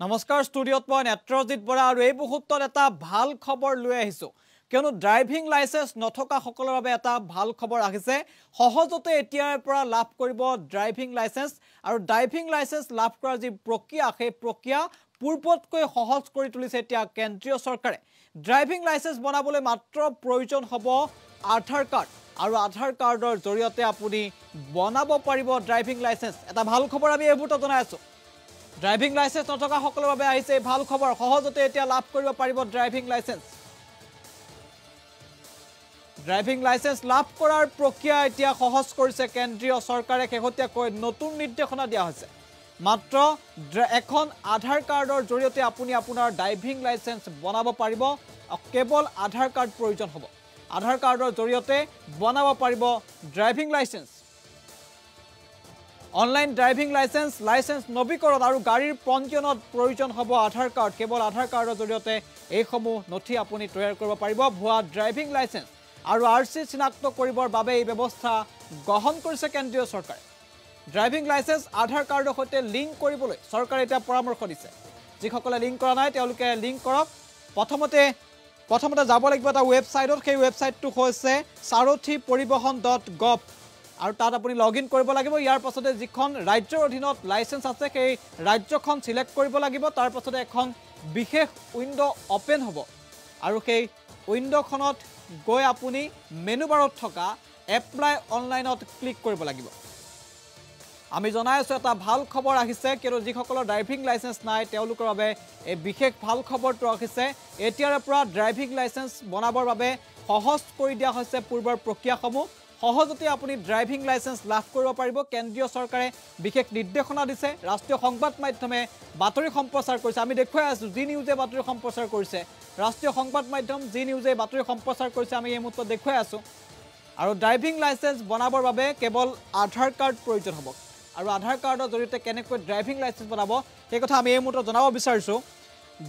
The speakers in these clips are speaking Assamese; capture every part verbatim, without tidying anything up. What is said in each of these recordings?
Namaskar studio one Atrozit Bora Rebuhutorata Bal Cobor Lueso. Keno driving license Notoka Hokolora Beta Bal Cobor Ahise Hohozote Tia Pra Lap Corribo driving license our driving license lap crossing prokia he prokia পূৰ্বতকৈ সহজ কৰি তুলিছে এতিয়া কেন্দ্ৰীয় চৰকাৰে ড্ৰাইভিং লাইসেন্স বনাবলৈ মাত্ৰ প্ৰয়োজন হ'ব আধাৰ কাৰ্ড আৰু আধাৰ কাৰ্ডৰ জৰিয়তে আপুনি বনাব পাৰিব ড্ৰাইভিং লাইসেন্স এটা ভাল খবৰ আমি এবোটা জনাইছো ড্ৰাইভিং লাইসেন্স নথকা সকলৰ বাবে আহিছে ভাল খবৰ সহজতে এতিয়া লাভ কৰিব পাৰিব ড্ৰাইভিং লাইসেন্স ড্ৰাইভিং লাইসেন্স লাভ কৰাৰ প্ৰক্ৰিয়া এতিয়া সহজ কৰিছে কেন্দ্ৰীয় চৰকাৰে কেহতিয়াকৈ নতুন নিৰ্দেশনা দিয়া হৈছে মাত্ৰ এখন আধাৰ কাৰ্ডৰ জৰিয়তে আপুনি আপোনাৰ ড্ৰাইভিং লাইসেন্স বনাব পাৰিব কেৱল আধাৰ কাৰ্ড প্ৰয়োজন হ'ব আধাৰ কাৰ্ডৰ জৰিয়তে বনাব পাৰিব driving licence online driving licence licence নৱীকৰণ আৰু গাড়ীৰ পঞ্জীয়নত প্ৰয়োজন হ'ব আধাৰ কাৰ্ড কেৱল আধাৰ কাৰ্ডৰ জৰিয়তে এইসমূহ নথি আপুনি তৈয়াৰ কৰিব পাৰিব ভুৱা ড্ৰাইভিং লাইসেন্স আৰু আৰচি চিনাক্ত কৰিবৰ বাবে এই ব্যৱস্থা গ্ৰহণ কৰিছে কেন্দ্ৰীয় চৰকাৰে Driving license, Aadhaar card hote link kori bole. Sarkar eta paramorsh dise. Jikhokkole link kora nai teoluke link korok. Prothomote prothomote jabo lagibo eta website or kei website tu hoise sarothi poribohon dot gov aru tat apuni login koribo lagibo iar pasote jikhon rajyor odhinot license ase kei rajyokhon select koribo lagibo tar pasote ekhon bishesh window open hobo aru kei window khonot goi apuni menu barot thoka apply online ot click koribo lagibo আমি জনাইছো এটা ভাল খবৰ আহিছে কেৰো জিখকলৰ ড্ৰাইভিং লাইসেন্স নাই তেওলোকৰ বাবে এই বিশেষ ভাল খবৰটো আহিছে এতিয়াৰে পৰা ড্ৰাইভিং লাইসেন্স বনাবৰ বাবে সহজ কৰি দিয়া হৈছে পূৰ্বৰ প্ৰক্ৰিয়াসমূহ সহজতে আপুনি ড্ৰাইভিং লাইসেন্স লাভ কৰিব পাৰিব কেন্দ্ৰীয় চৰকাৰে বিশেষ নিৰ্দেশনা দিছে ৰাষ্ট্ৰীয় সংবাদ মাধ্যমে বাতৰি সম্প্ৰচাৰ কৰিছে আমি দেখুৱাই আছো জি নিউজে বাতৰি সম্প্ৰচাৰ কৰিছে ৰাষ্ট্ৰীয় সংবাদ মাধ্যম জি নিউজে বাতৰি সম্প্ৰচাৰ কৰিছে আমি এই মুহূৰ্তত দেখুৱাই আছো আৰু ড্ৰাইভিং লাইসেন্স বনাবৰ বাবে কেৱল আধাৰ কাৰ্ড প্ৰয়োজন হ'ব আৰু আধাৰ কাৰ্ডৰ জৰিয়তে কেনেকৈ ড্ৰাইভিং লাইসেন্স বনাব এই কথা আমি এই মুহূৰ্তত জনাব বিচাৰিছো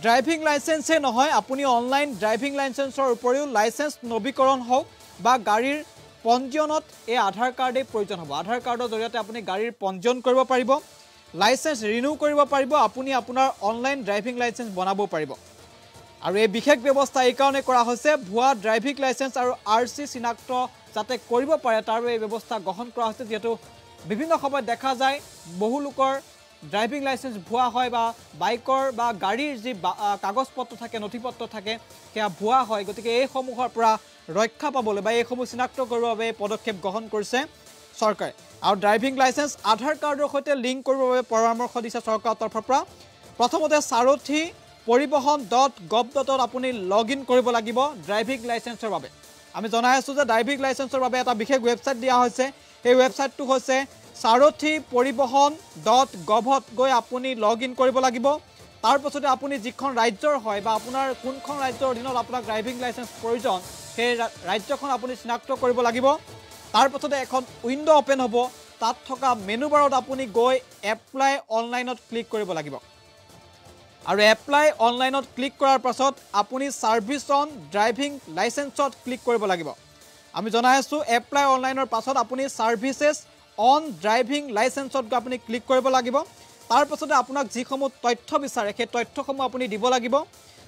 ড্ৰাইভিং লাইসেন্সে নহয় আপুনি অনলাইন ড্ৰাইভিং লাইসেন্সৰ উপৰিও লাইসেন্স নৱীকৰণ হওক বা গাড়ীৰ পঞ্জীয়নত এই আধাৰ কাৰ্ডে প্ৰয়োজন হ'ব আধাৰ কাৰ্ডৰ জৰিয়তে আপুনি গাড়ীৰ পঞ্জীয়ন কৰিব পাৰিব লাইসেন্স ৰিনিউ কৰিব পাৰিব আপুনি আপোনাৰ অনলাইন ড্ৰাইভিং লাইসেন্স বনাব পাৰিব আৰু এই বিশেষ ব্যৱস্থা এই কাৰণে কৰা হৈছে ভুৱা ড্ৰাইভিং লাইসেন্স আৰু আৰচি চিনাক্ত যাতে কৰিব পাৰে তাৰ এই ব্যৱস্থা গ্ৰহণ কৰা হৈছে যেটো বিভিন্ন খবৰ দেখা যায় বহু লোকৰ ড্ৰাইভিং লাইসেন্স ভুৱা হয় বা বাইকৰ বা গাড়ীৰ যি কাগজপত্ৰ থাকে নথিপত্ৰ থাকে কিয়া ভুৱা হয় গতিকে এই সমূহৰ পৰা ৰক্ষা পাবলৈ বা এই সমূহ চিনাক্ত কৰাৰ বাবে পদক্ষেপ গ্ৰহণ কৰিছে চৰকাৰে আৰু ড্ৰাইভিং লাইসেন্স আধাৰ কাৰ্ডৰ সৈতে লিংক কৰাৰ বাবে পৰামৰ্শ দিছে চৰকাৰৰ তৰফৰ পৰা প্ৰথমতে sarothi poribohon dot gov dot in আপুনি লগইন কৰিব লাগিব ড্ৰাইভিং লাইসেন্সৰ বাবে আমি জনাই আছো যে ড্ৰাইভিং লাইসেন্সৰ বাবে এটা বিশেষ ৱেবছাইট দিয়া হৈছে এই ৱেবছাইটটো হৈছে sarothi poribohon dot gov গৈ আপুনি লগইন কৰিব লাগিব তাৰ পাছতে আপুনি যিখন ৰাজ্যৰ হয় বা আপোনাৰ কোনখন ৰাজ্যৰ অধীনত আপোনাক ড্ৰাইভিং লাইসেন্স প্ৰয়োজন সেই ৰাজ্যখন আপুনি চিনাক্ত কৰিব লাগিব তাৰ পাছতে এখন উইন্ডো ওপেন হ'ব তাত থকা মেনু বাৰত আপুনি গৈ এপ্লাই অনলাইনত ক্লিক কৰিব লাগিব আৰু এপ্লাই অনলাইনত ক্লিক কৰাৰ পাছত আপুনি সাৰ্ভিস অন ড্ৰাইভিং লাইসেন্সত ক্লিক কৰিব লাগিব আমি জনাইছো এপ্লাই অনলাইনৰ পাছত আপুনি সাৰ্ভিসেস অন ড্ৰাইভিং লাইসেন্সত আপুনি ক্লিক কৰিব লাগিব তাৰ পাছতে আপোনাক যিসমূহ তথ্য বিচাৰে সেই তথ্যসমূহ আপুনি দিব লাগিব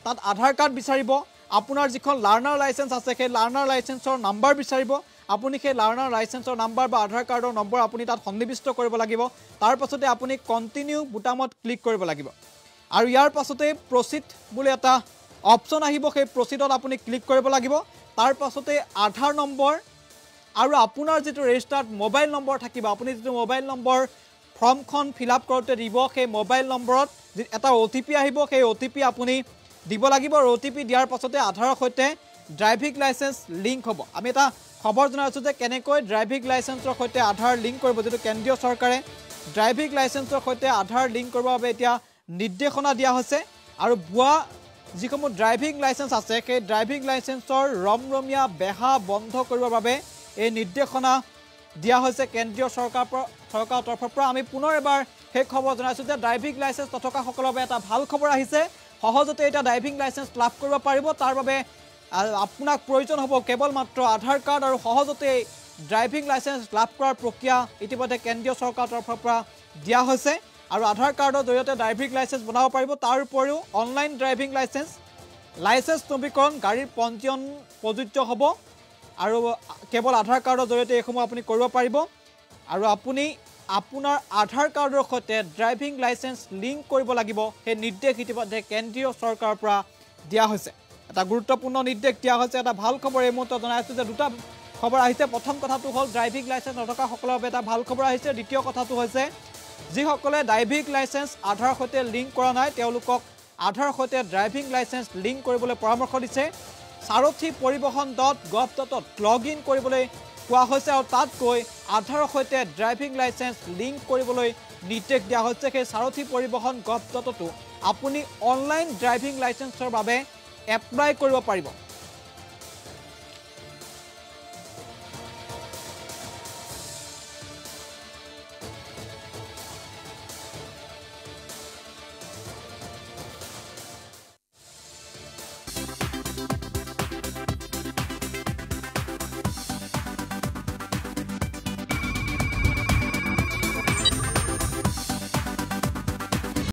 তাত আধাৰ কাৰ্ড বিচাৰিব আপোনাৰ যিখন লাৰ্নাৰ লাইসেন্স আছে সেই লাৰ্নাৰ লাইসেন্সৰ নাম্বাৰ বিচাৰিব আপুনি সেই লাৰ্নাৰ লাইসেন্সৰ নাম্বাৰ বা আধাৰ কাৰ্ডৰ নম্বৰ আপুনি তাত সন্নিবিষ্ট কৰিব লাগিব তাৰ পাছতে আপুনি কন্টিনিউ বুটামত ক্লিক কৰিব লাগিব আৰু ইয়াৰ পাছতে প্ৰসিড বুলি এটা অপচন আহিব সেই প্ৰসিডত আপুনি ক্লিক কৰিব লাগিব তাৰ পাছতে আধাৰ নম্বৰ আৰু আপোনাৰ যেটো ৰেজিষ্টাৰ্ড মোবাইল নম্বৰ থাকিব আপুনি যেটো মোবাইল নম্বৰ ফৰ্মখন ফিলআপ কৰোতে দিব সেই মোবাইল নম্বৰত এটা ওটিপি আহিব সেই ওটিপি আপুনি দিব লাগিব আৰু ওটিপি দিয়াৰ পাছতে আধাৰৰ সৈতে ড্ৰাইভিং লাইসেন্স লিংক হ'ব আমি এটা খবৰ জনাইছো যে কেনেকৈ ড্ৰাইভিং লাইসেন্সৰ সৈতে আধাৰ লিংক কৰিব যেটো কেন্দ্ৰীয় চৰকাৰে ড্ৰাইভিং লাইসেন্সৰ সৈতে আধাৰ লিংক কৰাৰ বাবে এতিয়া নিৰ্দেশনা দিয়া হৈছে আৰু ভুৱা যিকোনো ড্ৰাইভিং লাইসেন্স আছে সেই ড্ৰাইভিং লাইসেন্সৰ ৰমৰমিয়া বেহা বন্ধ কৰাৰ বাবে এই নিৰ্দেশনা দিয়া হৈছে কেন্দ্ৰীয় চৰকাৰ চৰকাৰৰ তৰফৰ পৰা আমি পুনৰ এবাৰ সেই খবৰ জনাইছো যে ড্ৰাইভিং লাইসেন্স নথকা সকলৰ বাবে এটা ভাল খবৰ আহিছে সহজতে এটা ড্ৰাইভিং লাইসেন্স লাভ কৰিব পাৰিব তাৰ বাবে আপোনাক প্ৰয়োজন হ'ব কেৱল মাত্ৰ আধাৰ কাৰ্ড আৰু সহজতে ড্ৰাইভিং লাইসেন্স লাভ কৰাৰ প্ৰক্ৰিয়া ইতিমধ্যে কেন্দ্ৰীয় চৰকাৰৰ তৰফৰ পৰা দিয়া হৈছে আৰু আধাৰ কাৰ্ডৰ জৰিয়তে ড্ৰাইভিং লাইসেন্স বনাব পাৰিব। তাৰ উপৰিও অনলাইন ড্ৰাইভিং লাইসেন্স লাইসেন্স নবীকৰণ গাড়ীৰ পঞ্জীয়ন প্ৰযোজ্য হ'ব আৰু কেৱল আধাৰ কাৰ্ডৰ জৰিয়তে এইসমূহ আপুনি কৰিব পাৰিব। আৰু আপুনি আপোনাৰ আধাৰ কাৰ্ডৰ সৈতে ড্ৰাইভিং লাইসেন্স লিংক কৰিব লাগিব। সেই নিৰ্দেশ ইতিমধ্যে কেন্দ্ৰীয় চৰকাৰৰ পৰা দিয়া হৈছে, এটা গুৰুত্বপূৰ্ণ নিৰ্দেশ দিয়া হৈছে। এটা ভাল খবৰ এই মুহূৰ্তত জনাইছোঁ যে দুটা খবৰ আহিছে। প্ৰথম কথাটো হ'ল ড্ৰাইভিং লাইসেন্স নথকাসকলৰ বাবে এটা ভাল খবৰ আহিছে। দ্বিতীয় কথাটো হৈছে যিসকলে ড্ৰাইভিং লাইসেন্স আধাৰ সৈতে লিংক কৰা নাই তেওঁলোকক আধাৰ সৈতে ড্ৰাইভিং লাইসেন্স লিংক কৰিবলৈ পৰামৰ্শ দিছে। সাৰথি পৰিবহণ ডট গভ ডটত লগ ইন কৰিবলৈ কোৱা হৈছে আৰু তাত গৈ আধাৰৰ সৈতে ড্ৰাইভিং লাইসেন্স লিংক কৰিবলৈ নিৰ্দেশ দিয়া হৈছে। সেই সাৰথি পৰিবহণ গভ ডটতো আপুনি অনলাইন ড্ৰাইভিং লাইসেন্সৰ বাবে এপ্লাই কৰিব পাৰিব।